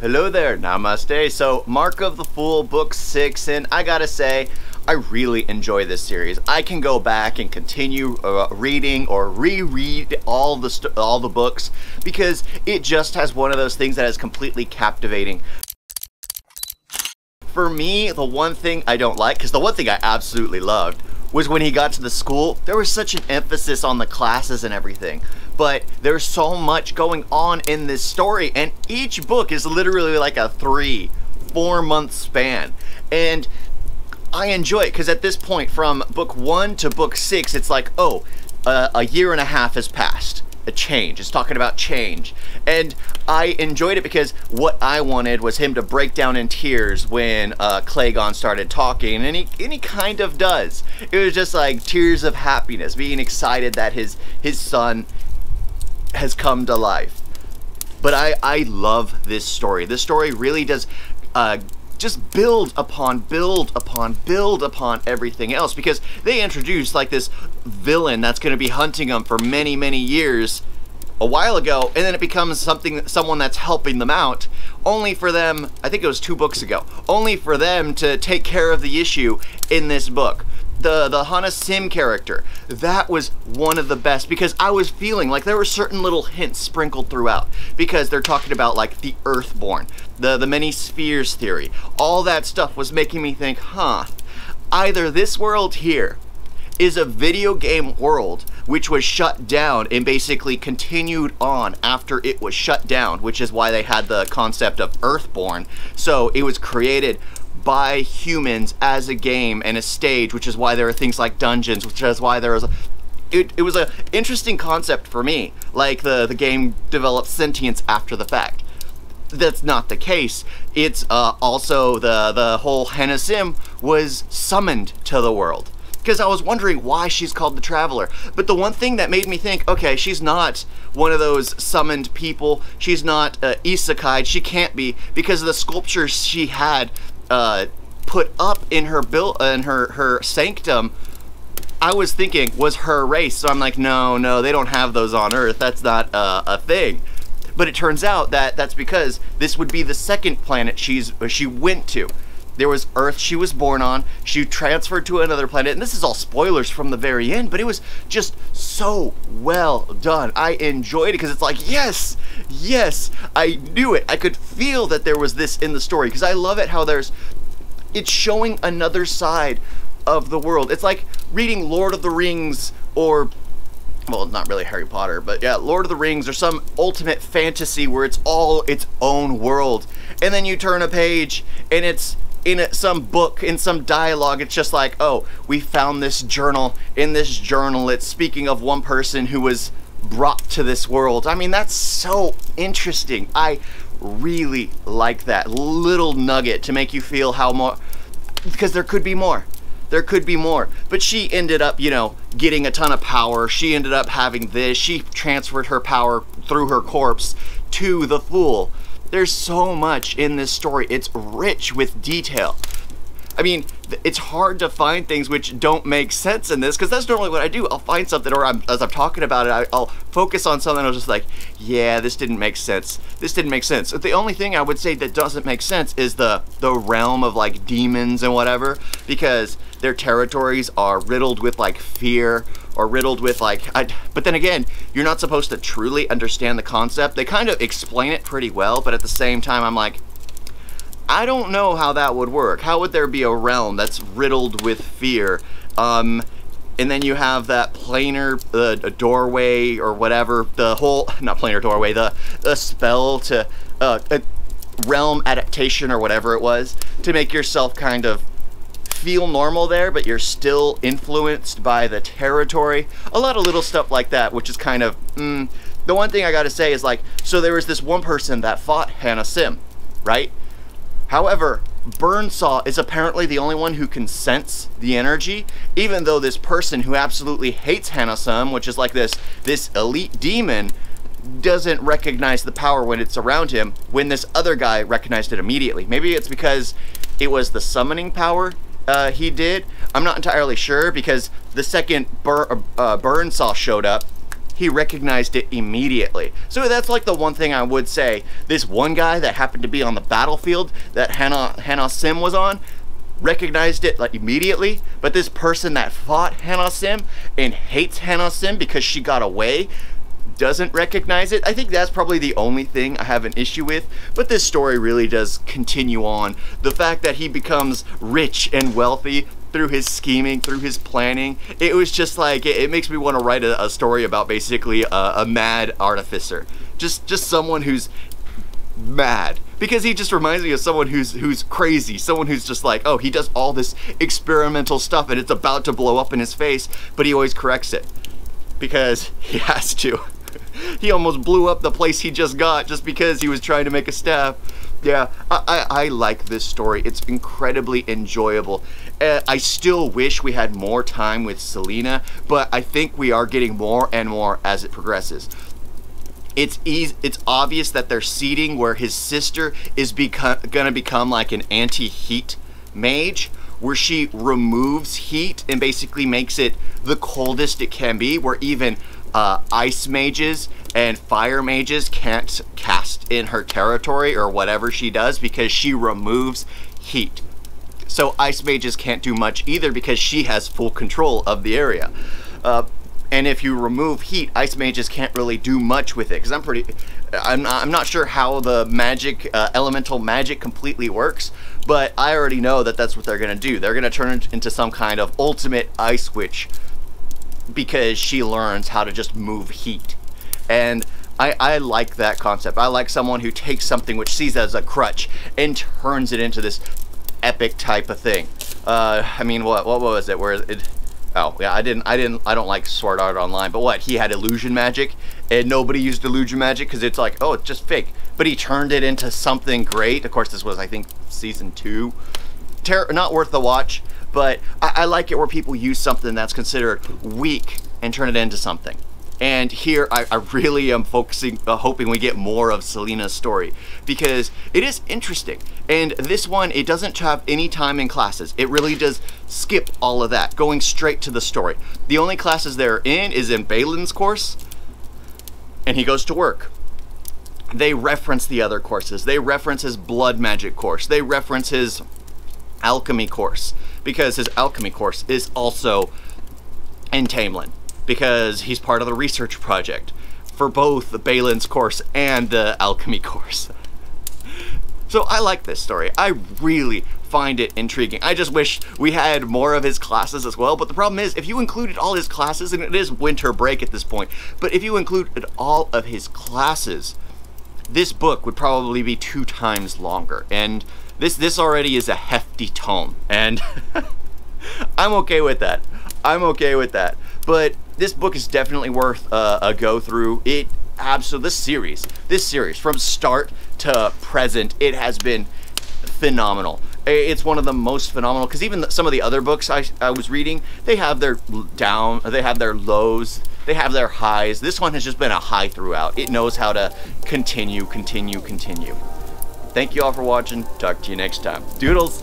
Hello there, namaste. So Mark of the Fool, book 6, and I gotta say, I really enjoy this series. I can go back and continue reading or reread all the books because it just has one of those things that is completely captivating. For me, the one thing I don't like, because the one thing I absolutely loved was when he got to the school, there was such an emphasis on the classes and everything. But there's so much going on in this story, and each book is literally like a 3-4 month span. And I enjoy it, because at this point, from book 1 to book 6, it's like, oh, a year and a half has passed. A change. It's talking about change. And I enjoyed it because what I wanted was him to break down in tears when Claygon started talking, and he kind of does. It was just like tears of happiness, being excited that his son has come to life. But I love this story. This story really does just build upon everything else, because they introduced like this villain that's going to be hunting them for many years a while ago, and then it becomes someone that's helping them out, only for them, I think it was 2 books ago, only for them to take care of the issue in this book. The Hanasim character, that was one of the best, because I was feeling like there were certain little hints sprinkled throughout, because they're talking about like the Earthborn, the many spheres theory, all that stuff was making me think, huh, either this world here is a video game world which was shut down and basically continued on after it was shut down, which is why they had the concept of Earthborn. So it was created by humans as a game and a stage, which is why there are things like dungeons, which is why there was it was an interesting concept for me, like the game developed sentience after the fact. That's not the case. It's also the whole Hanasim was summoned to the world, because I was wondering why she's called the Traveler. But the one thing that made me think, okay, she's not one of those summoned people, she's not isekai, she can't be, because of the sculptures she had put up in her her sanctum. I was thinking was her race, so I'm like, no, they don't have those on Earth, that's not a thing. But it turns out that that's because this would be the second planet she went to. There was Earth she was born on, she transferred to another planet, and this is all spoilers from the very end, but it was just so well done. I enjoyed it because it's like, yes, I knew it. I could feel that there was this in the story, because I love it how it's showing another side of the world. It's like reading Lord of the Rings, or, well, not really Harry Potter, but yeah, Lord of the Rings, or some ultimate fantasy where it's all its own world. And then you turn a page and it's in some book, in some dialogue, it's just like, oh, we found this journal. In this journal, it's speaking of one person who was brought to this world. I mean, that's so interesting. I really like that little nugget to make you feel how more, because there could be more. There could be more. But she ended up, you know, getting a ton of power. She ended up having this. She transferred her power through her corpse to the Fool. There's so much in this story. It's rich with detail. I mean, it's hard to find things which don't make sense in this, because that's normally what I do. I'll find something, or as I'm talking about it, I'll focus on something, and I'll just like, yeah, this didn't make sense. This didn't make sense. The only thing I would say that doesn't make sense is the realm of like demons and whatever, because their territories are riddled with like fear, or riddled with like, but then again, you're not supposed to truly understand the concept. They kind of explain it pretty well, but at the same time, I'm like, I don't know how that would work. How would there be a realm that's riddled with fear? And then you have that planar doorway or whatever, the whole, not planar doorway, the spell to a realm adaptation or whatever it was, to make yourself kind of feel normal there, but you're still influenced by the territory. A lot of little stuff like that, which is kind of, the one thing I gotta say is like, so there was this one person that fought Hanasim, right? However, Burnsaw is apparently the only one who can sense the energy, even though this person who absolutely hates Hanasim, which is like this elite demon, doesn't recognize the power when it's around him, when this other guy recognized it immediately. Maybe it's because it was the summoning power he did. I'm not entirely sure, because the second Burnsaw showed up, he recognized it immediately. So that's like the one thing I would say. This one guy that happened to be on the battlefield that Hanasim was on recognized it like immediately, but this person that fought Hanasim and hates Hanasim because she got away doesn't recognize it. I think that's probably the only thing I have an issue with, but this story really does continue on. The fact that he becomes rich and wealthy through his scheming, through his planning, it was just like, it makes me want to write a story about basically a mad artificer. Just someone who's mad, because he just reminds me of someone who's crazy, someone who's just like, oh, he does all this experimental stuff and it's about to blow up in his face, but he always corrects it because he has to. He almost blew up the place he just got just because he was trying to make a step. Yeah, I like this story. It's incredibly enjoyable. I still wish we had more time with Selena, but I think we are getting more and more as it progresses. It's obvious that they're seeding where his sister is gonna become like an anti-heat mage, where she removes heat and basically makes it the coldest it can be, where even ice mages and fire mages can't cast in her territory or whatever she does because she removes heat. So ice mages can't do much either because she has full control of the area. And if you remove heat, ice mages can't really do much with it, because I'm not sure how the magic, elemental magic completely works, but I already know that that's what they're going to do. They're going to turn it into some kind of ultimate ice witch, because she learns how to just move heat. And I like that concept. I like someone who takes something which sees as a crutch and turns it into this epic type of thing. I mean, what was it? Where it? Oh yeah, I don't like Sword Art Online, but what, he had illusion magic and nobody used illusion magic because it's like, oh, it's just fake. But he turned it into something great. Of course, this was, I think, season 2. Not worth the watch, but I like it where people use something that's considered weak and turn it into something. And here I really am focusing, hoping we get more of Selena's story, because it is interesting. And this one, it doesn't have any time in classes. It really does skip all of that, going straight to the story. The only classes they're in is in Balin's course, and he goes to work. They reference the other courses. They reference his blood magic course. They reference his alchemy course, because his alchemy course is also in Tamelan, because he's part of the research project for both the Balin's course and the alchemy course. So I like this story. I really find it intriguing. I just wish we had more of his classes as well, but the problem is, if you included all his classes, and it is winter break at this point, but if you included all of his classes, this book would probably be 2 times longer. And this already is a hefty tome, and I'm okay with that. I'm okay with that. But this book is definitely worth a go through. This series from start to present, it has been phenomenal. It's one of the most phenomenal, because even some of the other books I was reading, they have their down, they have their lows, they have their highs. This one has just been a high throughout. It knows how to continue. Thank you all for watching. Talk to you next time. Doodles.